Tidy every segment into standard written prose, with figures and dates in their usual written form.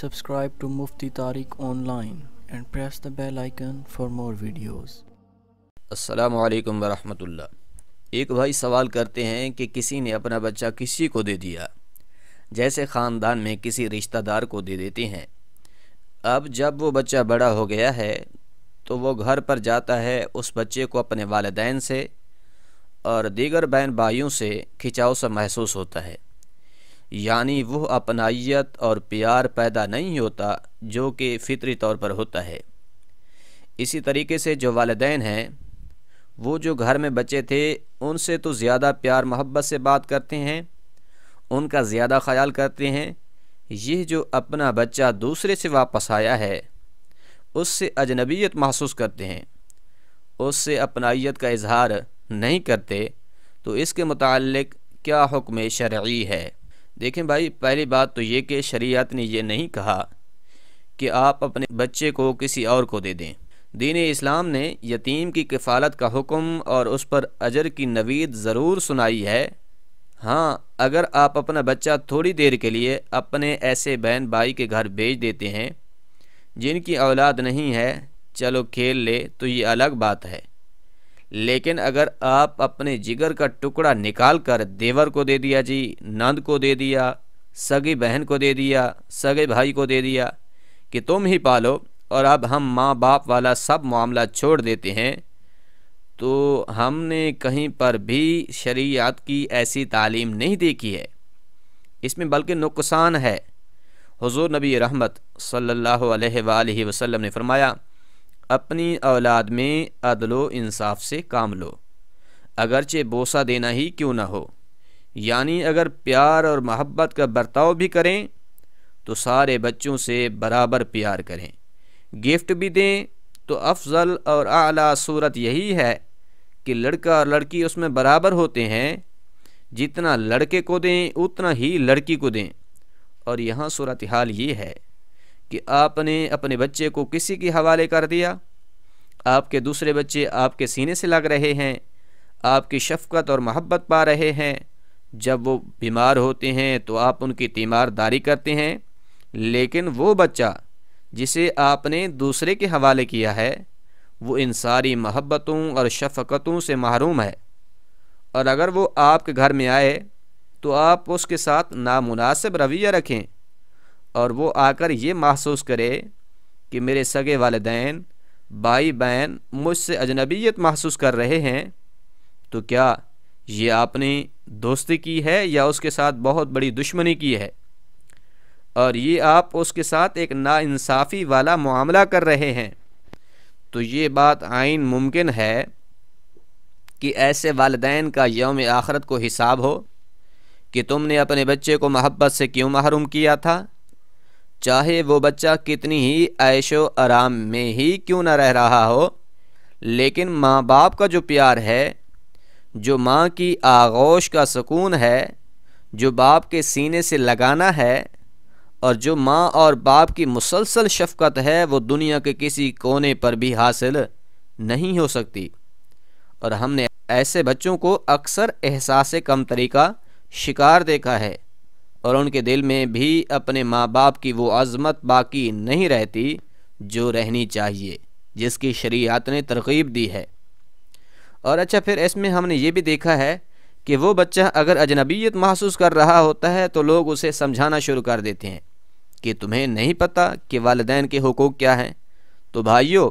subscribe to Mufti Tariq online and press the bell icon for more videos. Assalamualaikum warahmatullah। एक भाई सवाल करते हैं कि किसी ने अपना बच्चा किसी को दे दिया, जैसे ख़ानदान में किसी रिश्तेदार को दे देते हैं। अब जब वो बच्चा बड़ा हो गया है तो वो घर पर जाता है, उस बच्चे को अपने वालिदैन से और दीगर बहन भाइयों से खिंचाव सा महसूस होता है, यानी वह अपनाइत और प्यार पैदा नहीं होता जो कि फ़ितरी तौर पर होता है। इसी तरीके से जो वालिदैन हैं वो जो घर में बच्चे थे उनसे तो ज़्यादा प्यार मोहब्बत से बात करते हैं, उनका ज़्यादा ख्याल करते हैं। यह जो अपना बच्चा दूसरे से वापस आया है उससे अजनबियत महसूस करते हैं, उससे अपनाइत का इजहार नहीं करते। तो इसके मुताल्लिक क्या हुक्म शरई है? देखें भाई, पहली बात तो ये कि शरीयत ने यह नहीं कहा कि आप अपने बच्चे को किसी और को दे दें। दीन इस्लाम ने यतीम की किफ़ालत का हुक्म और उस पर अजर की नवीद ज़रूर सुनाई है। हाँ, अगर आप अपना बच्चा थोड़ी देर के लिए अपने ऐसे बहन भाई के घर भेज देते हैं जिनकी औलाद नहीं है, चलो खेल ले तो ये अलग बात है, लेकिन अगर आप अपने जिगर का टुकड़ा निकाल कर देवर को दे दिया जी, नंद को दे दिया, सगी बहन को दे दिया, सगे भाई को दे दिया कि तुम ही पालो और अब हम माँ बाप वाला सब मामला छोड़ देते हैं, तो हमने कहीं पर भी शरीयत की ऐसी तालीम नहीं देखी है। इसमें बल्कि नुकसान है। हुजूर नबी रहमत सल्लल्लाहु अलैहि वसल्लम ने फरमाया, अपनी औलाद में अदलो इंसाफ से काम लो, अगरचे बोसा देना ही क्यों ना हो। यानी अगर प्यार और मोहब्बत का बर्ताव भी करें तो सारे बच्चों से बराबर प्यार करें, गिफ्ट भी दें तो अफजल और आला सूरत यही है कि लड़का और लड़की उसमें बराबर होते हैं, जितना लड़के को दें उतना ही लड़की को दें। और यहाँ सूरत हाल ये है कि आपने अपने बच्चे को किसी के हवाले कर दिया, आपके दूसरे बच्चे आपके सीने से लग रहे हैं, आपकी शफकत और मोहब्बत पा रहे हैं। जब वो बीमार होते हैं तो आप उनकी तीमारदारी करते हैं, लेकिन वो बच्चा जिसे आपने दूसरे के हवाले किया है वो इन सारी मोहब्बतों और शफकतों से महरूम है, और अगर वो आपके घर में आए तो आप उसके साथ नामुनासिब रवैया रखें और वो आकर ये महसूस करे कि मेरे सगे वालिदैन भाई बहन मुझसे अजनबियत महसूस कर रहे हैं, तो क्या ये आपने दोस्ती की है या उसके साथ बहुत बड़ी दुश्मनी की है, और ये आप उसके साथ एक नाइंसाफ़ी वाला मामला कर रहे हैं। तो ये बात आइन मुमकिन है कि ऐसे वालिदैन का यौम आखरत को हिसाब हो कि तुमने अपने बच्चे को मोहब्बत से क्यों महरूम किया था, चाहे वो बच्चा कितनी ही ऐशो आराम में ही क्यों ना रह रहा हो। लेकिन माँ बाप का जो प्यार है, जो माँ की आगोश का सुकून है, जो बाप के सीने से लगाना है, और जो माँ और बाप की मुसलसल शफकत है, वो दुनिया के किसी कोने पर भी हासिल नहीं हो सकती। और हमने ऐसे बच्चों को अक्सर एहसास कमतरी का शिकार देखा है, और उनके दिल में भी अपने माँ बाप की वो अज़मत बाकी नहीं रहती जो रहनी चाहिए, जिसकी शरीयत ने तरगीब दी है। और अच्छा, फिर इसमें हमने ये भी देखा है कि वो बच्चा अगर अजनबियत महसूस कर रहा होता है तो लोग उसे समझाना शुरू कर देते हैं कि तुम्हें नहीं पता कि वालिदैन के हुकूक क्या हैं। तो भाइयों,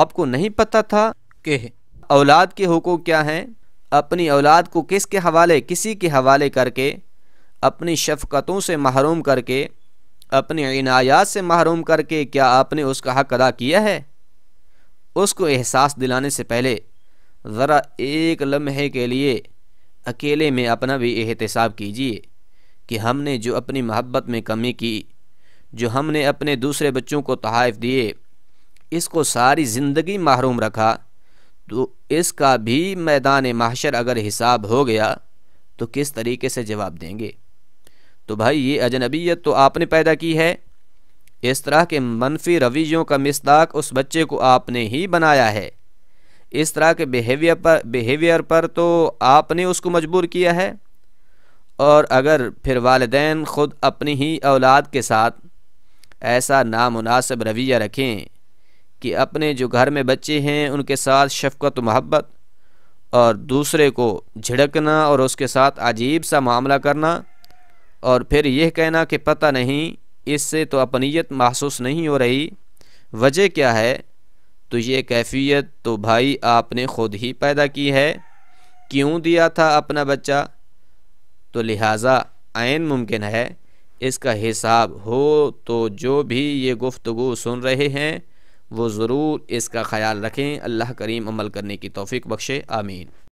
आपको नहीं पता था कि औलाद के हुकूक क्या हैं? अपनी औलाद को किसके हवाले, किसी के हवाले करके, अपनी शफ़क़तों से महरूम करके, अपनी इनायात से महरूम करके क्या आपने उसका हक़ अदा किया है? उसको एहसास दिलाने से पहले ज़रा एक लम्हे के लिए अकेले में अपना भी एहतिसाब कीजिए कि हमने जो अपनी मोहब्बत में कमी की, जो हमने अपने दूसरे बच्चों को तोहफ़ दिए, इसको सारी ज़िंदगी महरूम रखा, तो इसका भी मैदान महशर अगर हिसाब हो गया तो किस तरीके से जवाब देंगे। तो भाई, ये अजनबियत तो आपने पैदा की है, इस तरह के मनफी रवैयों का मिस्दाक उस बच्चे को आपने ही बनाया है, इस तरह के बिहेवियर पर तो आपने उसको मजबूर किया है। और अगर फिर वालिदैन ख़ुद अपनी ही औलाद के साथ ऐसा नामुनासिब रवैया रखें कि अपने जो घर में बच्चे हैं उनके साथ शफ़क़त मोहब्बत और दूसरे को झिड़कना और उसके साथ अजीब सा मामला करना और फिर यह कहना कि पता नहीं इससे तो अपनियत महसूस नहीं हो रही, वजह क्या है। तो ये कैफियत तो भाई आपने ख़ुद ही पैदा की है। क्यों दिया था अपना बच्चा? तो लिहाजा आयन मुमकिन है इसका हिसाब हो। तो जो भी ये गुफ्तगू सुन रहे हैं वो ज़रूर इसका ख्याल रखें। अल्लाह करीम अमल करने की तौफीक बख्शे। आमीन।